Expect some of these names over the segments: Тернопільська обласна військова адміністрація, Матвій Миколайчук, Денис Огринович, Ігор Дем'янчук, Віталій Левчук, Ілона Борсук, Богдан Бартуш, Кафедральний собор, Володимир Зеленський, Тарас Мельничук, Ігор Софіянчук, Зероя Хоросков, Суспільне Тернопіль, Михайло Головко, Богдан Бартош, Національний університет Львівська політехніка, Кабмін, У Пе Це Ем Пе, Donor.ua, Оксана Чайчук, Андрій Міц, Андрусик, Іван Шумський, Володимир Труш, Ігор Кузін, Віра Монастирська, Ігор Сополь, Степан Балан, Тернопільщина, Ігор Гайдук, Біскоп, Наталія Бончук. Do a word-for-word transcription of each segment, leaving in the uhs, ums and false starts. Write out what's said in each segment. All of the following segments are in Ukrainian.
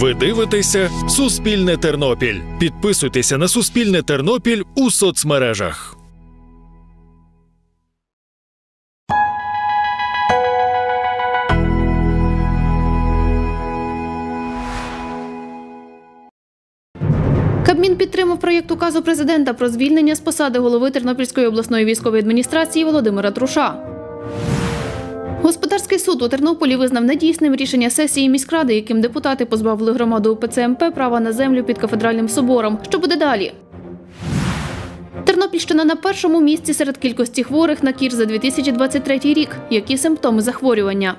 Ви дивитеся «Суспільне Тернопіль». Підписуйтеся на «Суспільне Тернопіль» у соцмережах. Кабмін підтримав проєкт указу президента про звільнення з посади голови Тернопільської обласної військової адміністрації Володимира Труша. Господарський суд у Тернополі визнав недійсним рішення сесії міськради, яким депутати позбавили громаду У Пе Це Ем Пе права на землю під кафедральним собором. Що буде далі? Тернопільщина на першому місці серед кількості хворих на кір за дві тисячі двадцять третій рік. Які симптоми захворювання?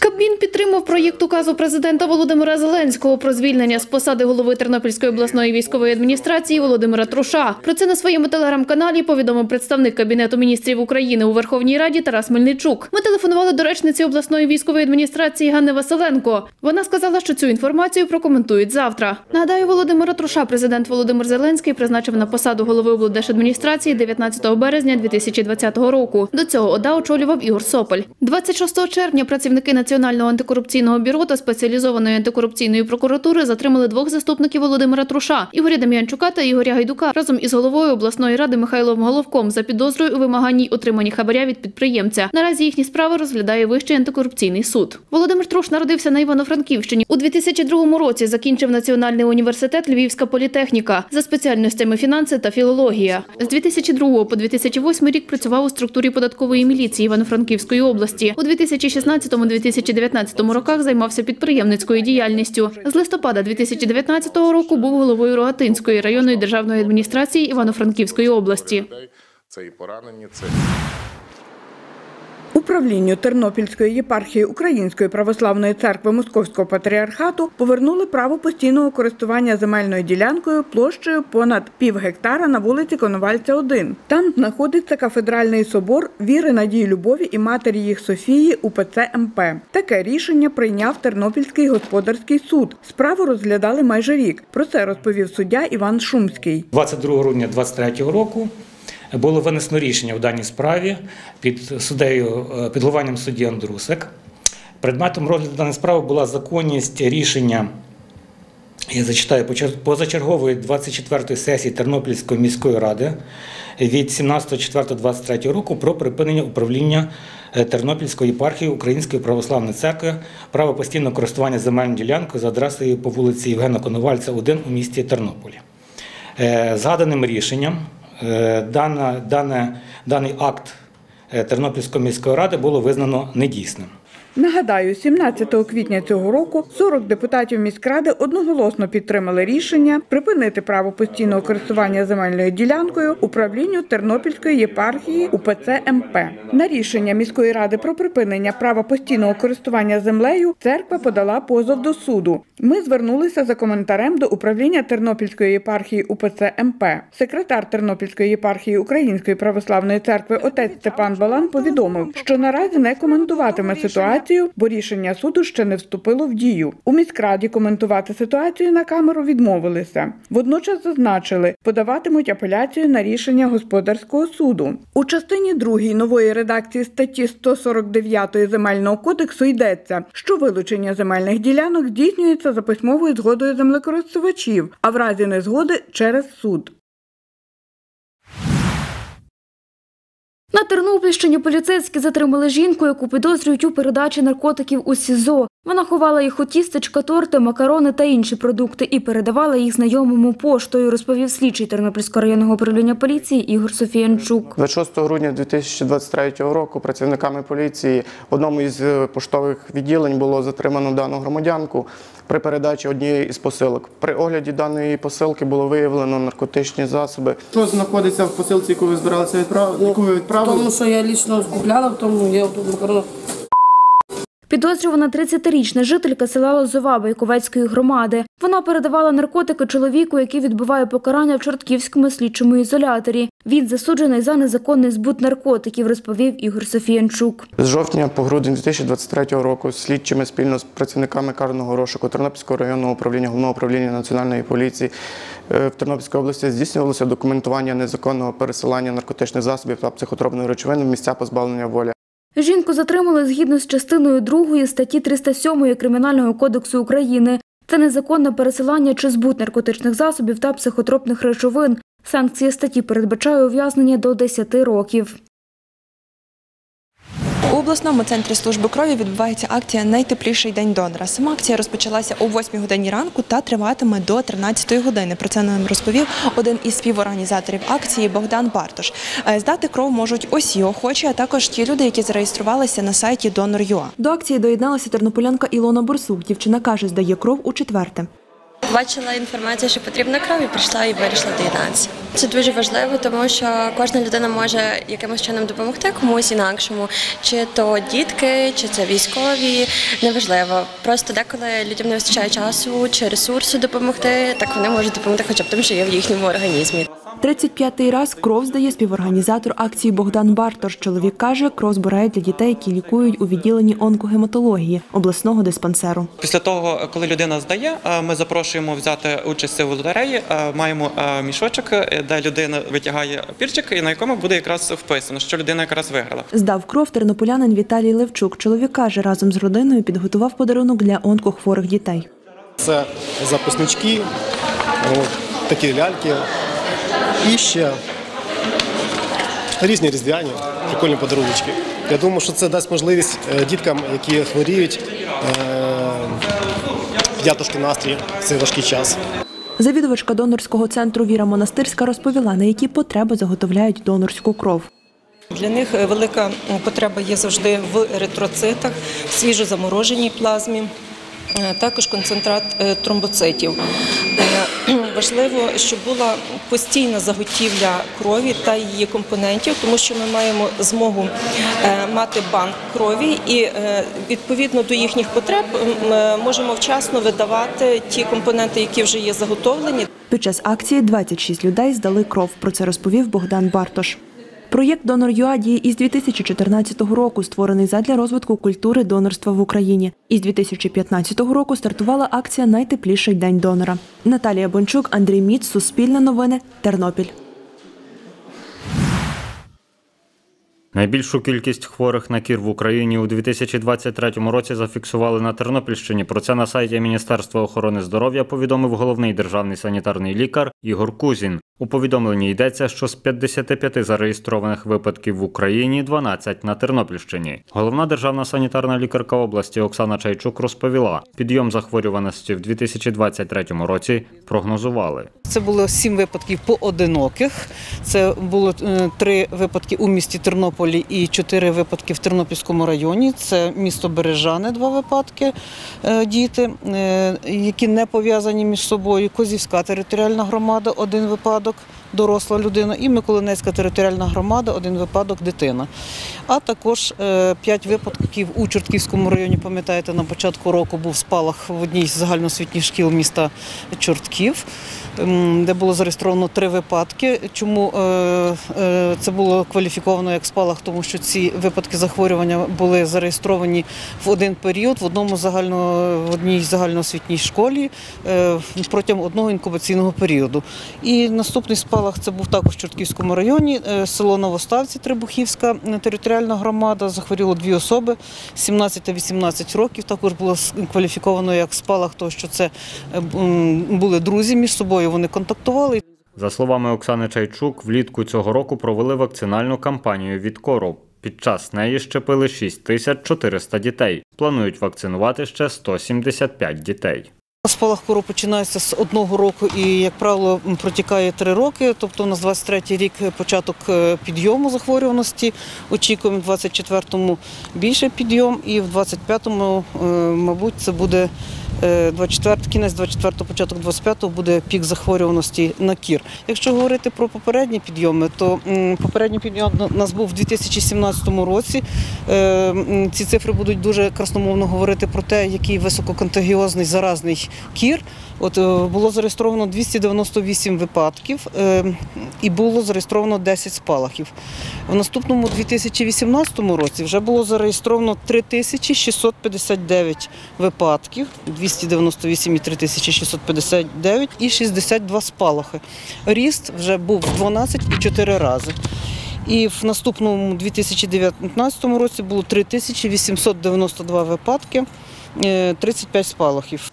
Кабмін підтримав проєкт указу президента Володимира Зеленського про звільнення з посади голови Тернопільської обласної військової адміністрації Володимира Труша. Про це на своєму телеграм-каналі повідомив представник Кабінету міністрів України у Верховній Раді Тарас Мельничук. Ми телефонували до речниці обласної військової адміністрації Ганни Василенко. Вона сказала, що цю інформацію прокоментують завтра. Нагадаю, Володимира Труша президент Володимир Зеленський призначив на посаду голови облдержадміністрації дев'ятнадцятого березня дві тисячі двадцятого року. До цього ОДА очолював Ігор Сополь. двадцять шостого червня працівники Національного антикорупційного бюро та спеціалізованої антикорупційної прокуратури затримали двох заступників Володимира Труша – Ігоря Дем'янчука та Ігоря Гайдука – разом із головою обласної ради Михайлом Головком за підозрою у вимаганні отриманні хабаря від підприємця. Наразі їхні справи розглядає Вищий антикорупційний суд. Володимир Труш народився на Івано-Франківщині. У дві тисячі другому році закінчив Національний університет Львівська політехніка за спеціальностями фінанси та філологія. З дві тисячі другого по дві тисячі восьмий рік працював у структурі податкової міліції Івано-Франківської області. У дві тисячі шістнадцятому - дві тисячі дев'ятнадцятому роках займався підприємницькою діяльністю. З листопада дві тисячі дев'ятнадцятого року був головою Рогатинської районної державної адміністрації Івано-Франківської області. Управлінню Тернопільської єпархії Української православної церкви Московського патріархату повернули право постійного користування земельною ділянкою площею понад пів гектара на вулиці Коновальця, один. Там знаходиться кафедральний собор Віри, Надії, Любові і Матері їх Софії У Пе Це Ем Пе. Таке рішення прийняв Тернопільський господарський суд. Справу розглядали майже рік. Про це розповів суддя Іван Шумський. двадцять другого грудня двадцять третього року було винесено рішення в даній справі під суддею, під головуванням судді Андрусик. Предметом розгляду даної справи була законність рішення, я зачитаю, позачергової двадцять четвертої сесії Тернопільської міської ради від сімнадцятого червня двадцять третього року про припинення управління Тернопільської єпархії Української православної церкви право постійного користування земельною ділянкою за адресою по вулиці Євгена Коновальця, один у місті Тернополі. Згаданим рішенням Дана, дане, даний акт Тернопільської міської ради було визнано недійсним. Нагадаю, сімнадцятого квітня цього року сорок депутатів міськради одноголосно підтримали рішення припинити право постійного користування земельною ділянкою управлінню Тернопільської єпархії У Пе Це Ем Пе. На рішення міської ради про припинення права постійного користування землею церква подала позов до суду. Ми звернулися за коментарем до управління Тернопільської єпархії У Пе Це Ем Пе. Секретар Тернопільської єпархії Української православної церкви отець Степан Балан повідомив, що наразі не коментуватиме ситуацію, бо рішення суду ще не вступило в дію. У міськраді коментувати ситуацію на камеру відмовилися. Водночас зазначили, подаватимуть апеляцію на рішення господарського суду. У частині другій нової редакції статті сто сорок дев'ять Земельного кодексу йдеться, що вилучення земельних ділянок здійснюється за письмовою згодою землекористувачів, а в разі незгоди – через суд. На Тернопільщині поліцейські затримали жінку, яку підозрюють у передачі наркотиків у СІЗО. Вона ховала їх у тістечка, торти, макарони та інші продукти і передавала їх знайомому поштою, розповів слідчий Тернопільського районного управління поліції Ігор Софіянчук. двадцять шостого грудня дві тисячі двадцять третього року працівниками поліції в одному із поштових відділень було затримано дану громадянку при передачі однієї із посилок. При огляді даної посилки було виявлено наркотичні засоби. Що знаходиться в посилці, яку ви збиралися відправити? Яку ви відправили? Тому що я лічно купляла, тому я тут макарони. Підозрювана тридцятирічна жителька села Лозова Байковецької громади. Вона передавала наркотики чоловіку, який відбуває покарання в Чортківському слідчому ізоляторі. Він засуджений за незаконний збут наркотиків, розповів Ігор Софіянчук. З жовтня по грудень дві тисячі двадцять третього року слідчими спільно з працівниками карного розшуку Тернопільського районного управління Головного управління Національної поліції в Тернопільській області здійснювалося документування незаконного пересилання наркотичних засобів та психотропної речовини в місця позбавлення волі. Жінку затримали згідно з частиною другою статті триста сім Кримінального кодексу України. Це незаконне пересилання чи збут наркотичних засобів та психотропних речовин. Санкція статті передбачає ув'язнення до десяти років. У обласному центрі служби крові відбувається акція «Найтепліший день донора». Сама акція розпочалася о восьмій годині ранку та триватиме до тринадцятої години. Про це нам розповів один із співорганізаторів акції Богдан Бартуш. Здати кров можуть усі охочі, а також ті люди, які зареєструвалися на сайті донор крапка ю а. До акції доєдналася тернополянка Ілона Борсук. Дівчина каже, здає кров у четверте. Бачила інформацію, що потрібна кров, і прийшла і вирішила доєднатися. Це дуже важливо, тому що кожна людина може якимось чином допомогти комусь інакшому. Чи то дітки, чи це військові, неважливо. Просто деколи людям не вистачає часу чи ресурсу допомогти, так вони можуть допомогти хоча б тим, що є в їхньому організмі. тридцять п'ятий раз кров здає співорганізатор акції Богдан Бартош. Чоловік каже, кров збирають для дітей, які лікують у відділенні онкогематології обласного диспансеру. Після того, коли людина здає, ми запрошуємо взяти участь в лотереї, маємо мішочок, де людина витягає пірчик, і на якому буде якраз вписано, що людина якраз виграла. Здав кров тернополянин Віталій Левчук. Чоловік каже, разом з родиною підготував подарунок для онкохворих дітей. Це записнички, такі ляльки. І ще різні різдвяні, прикольні подарунки. Я думаю, що це дасть можливість діткам, які хворіють, підняти настрій в цей важкий час. Завідувачка донорського центру Віра Монастирська розповіла, на які потреби заготовляють донорську кров. Для них велика потреба є завжди в еритроцитах, свіжозамороженій плазмі, також концентрат тромбоцитів. Важливо, щоб була постійна заготівля крові та її компонентів, тому що ми маємо змогу мати банк крові і відповідно до їхніх потреб можемо вчасно видавати ті компоненти, які вже є заготовлені. Під час акції двадцять шість людей здали кров. Про це розповів Богдан Бартош. Проєкт «Donor.ua» діє із дві тисячі чотирнадцятого року, створений задля розвитку культури донорства в Україні. Із дві тисячі п'ятнадцятого року стартувала акція «Найтепліший день донора». Наталія Бончук, Андрій Міц, Суспільне новини, Тернопіль. Найбільшу кількість хворих на кір в Україні у дві тисячі двадцять третьому році зафіксували на Тернопільщині. Про це на сайті Міністерства охорони здоров'я повідомив головний державний санітарний лікар Ігор Кузін. У повідомленні йдеться, що з п'ятдесяти п'яти зареєстрованих випадків в Україні дванадцять на Тернопільщині. Головна державна санітарна лікарка області Оксана Чайчук розповіла, підйом захворюваності в дві тисячі двадцять третьому році прогнозували. Це було сім випадків поодиноких, це було три випадки у місті Тернополі і чотири випадки в Тернопільському районі. Це місто Бережани, два випадки діти, які не пов'язані між собою, Козівська територіальна громада, один випадок, доросла людина, і Миколинецька територіальна громада, один випадок дитина. А також п'ять випадків у Чортківському районі, пам'ятаєте, на початку року був спалах в одній з загальноосвітніх шкіл міста Чортків, де було зареєстровано три випадки. Чому це було кваліфіковано як спалах? Тому що ці випадки захворювання були зареєстровані в один період, в одному загально, в одній загальноосвітній школі протягом одного інкубаційного періоду. І наступний спалах це був також в Чортківському районі, село Новоставці, Трибухівська територіальна громада, захворіло дві особи, сімнадцять та вісімнадцять років, також було кваліфіковано як спалах, тому що це були друзі між собою, вони контактували. За словами Оксани Чайчук, влітку цього року провели вакцинальну кампанію від кору. Під час неї щепили шість тисяч чотириста дітей. Планують вакцинувати ще сто сімдесят п'ять дітей. Спалах кору починається з одного року і, як правило, протікає три роки, тобто у нас двадцять третій рік початок підйому захворюваності, очікуємо в двадцять четвертому більший підйом і в двадцять п'ятому, мабуть, це буде кінець двадцять четвертого, початок двадцять п'ятого буде пік захворюваності на кір. Якщо говорити про попередні підйоми, то попередній підйом у нас був у дві тисячі сімнадцятому році. Ці цифри будуть дуже красномовно говорити про те, який висококонтагіозний заразний кір. От було зареєстровано двісті дев'яносто вісім випадків і було зареєстровано десять спалахів. В наступному дві тисячі вісімнадцятому році вже було зареєстровано три тисячі шістсот п'ятдесят дев'ять випадків, двісті дев'яносто вісім і три тисячі шістсот п'ятдесят дев'ять, і шістдесят два спалахи. Ріст вже був в дванадцять і чотири рази. І в наступному дві тисячі дев'ятнадцятому році було три тисячі вісімсот дев'яносто два випадки, тридцять п'ять спалахів.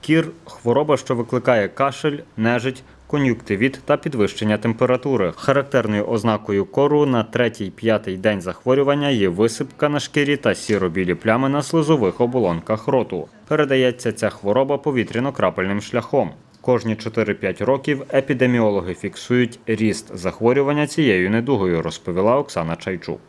Кір – хвороба, що викликає кашель, нежить, кон'юктивіт та підвищення температури. Характерною ознакою кору на третій-п'ятий день захворювання є висипка на шкірі та сіро-білі плями на слизових оболонках роту. Передається ця хвороба повітряно-крапельним шляхом. Кожні чотири-п'ять років епідеміологи фіксують ріст захворювання цією недугою, розповіла Оксана Чайчук.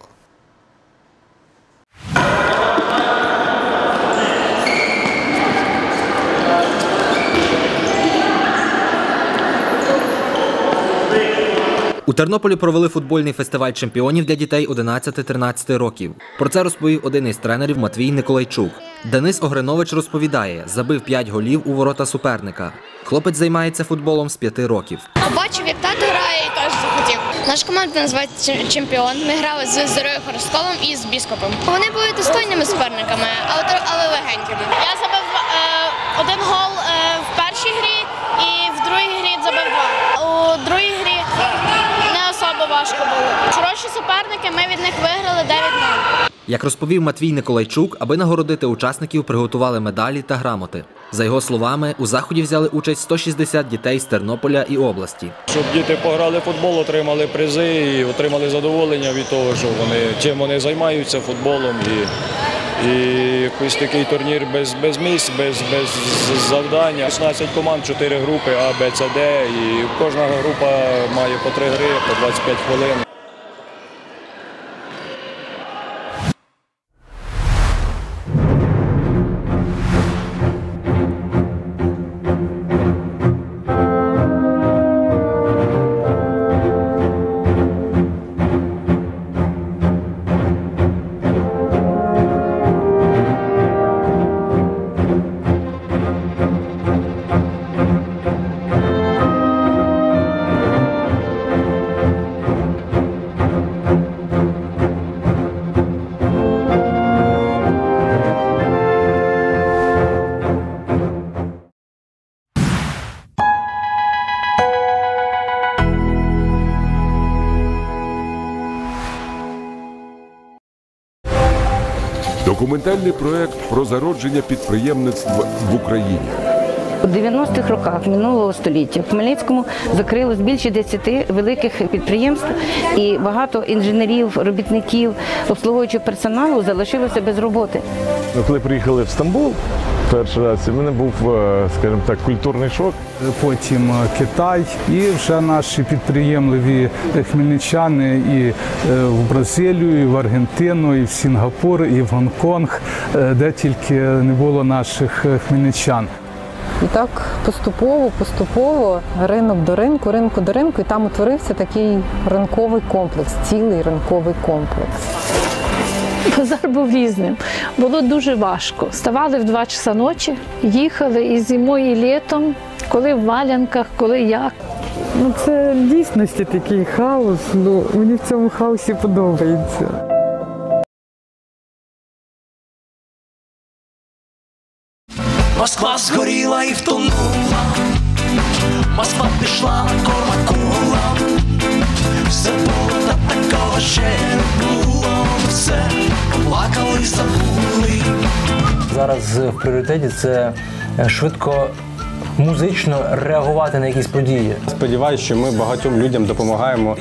У Тернополі провели футбольний фестиваль чемпіонів для дітей одинадцяти-тринадцяти років. Про це розповів один із тренерів Матвій Миколайчук. Денис Огринович розповідає, забив п'ять голів у ворота суперника. Хлопець займається футболом з п'яти років. Бачив, як тато грає, і теж захотів. Наша команда називається «Чемпіон». Ми грали з Зероєю Хоросковим і з Біскопом. Вони були достойними суперниками, але легенькими. Я забив е, один гол е, в першій грі і в другій грі забив два. У другій грі не особо важко було. Хороші суперники, ми від них виграли дев'ять нуль. Як розповів Матвій Миколайчук, аби нагородити учасників, приготували медалі та грамоти. За його словами, у заході взяли участь сто шістдесят дітей з Тернополя і області. Щоб діти пограли в футбол, отримали призи і отримали задоволення від того, що вони, чим вони займаються футболом. І, і якийсь такий турнір без, без місць, без, без завдання. шістнадцять команд, чотири групи А, Б, Ц, Д. І кожна група має по три гри, по двадцять п'ять хвилин. Документальний проект про зародження підприємництва в Україні. У дев'яностих роках минулого століття в Хмельницькому закрилось більше десяти великих підприємств, і багато інженерів, робітників, обслуговуючого персоналу залишилося без роботи. Коли приїхали в Стамбул перший раз, у мене був, скажімо так, культурний шок. Потім Китай, і вже наші підприємливі хмельничани і в Бразилію, і в Аргентину, і в Сінгапур, і в Гонконг, де тільки не було наших хмельничан. І так поступово, поступово, ринок до ринку, ринку до ринку, і там утворився такий ринковий комплекс, цілий ринковий комплекс. Базар був різним. Було дуже важко. Вставали в два часа ночі, їхали і зимою, і літом, коли в валянках, коли як. Ну, це в дійсності такий хаос, ну, мені в цьому хаосі подобається. Москва згоріла і втонула, Москва пішла колоколом, все було такого ще не було, все плакали, забули. Зараз в пріоритеті це швидко музично реагувати на якісь події. Сподіваюся, що ми багатьом людям допомагаємо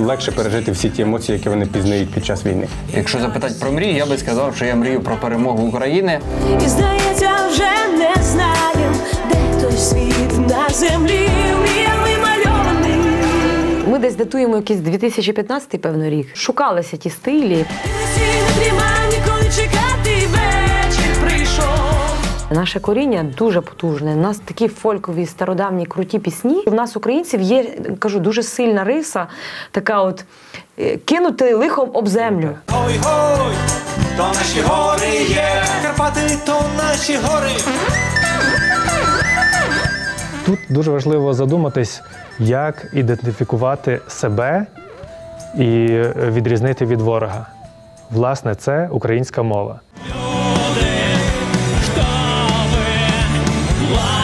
легше пережити всі ті емоції, які вони пізнають під час війни. Якщо запитати про мрію, я би сказав, що я мрію про перемогу України. І здається, вже не знаю, де той світ на землі. Ми десь датуємо якийсь дві тисячі п'ятнадцятий, певно, рік. Шукалися ті стилі. Наше коріння дуже потужне, у нас такі фолькові, стародавні, круті пісні. У нас, українців, є, кажу, дуже сильна риса, така от, кинути лихом об землю. Ой-ой, то наші гори є, Карпати, то наші гори. Тут дуже важливо задуматись, як ідентифікувати себе і відрізнити від ворога. Власне, це українська мова. Люди, хто ви?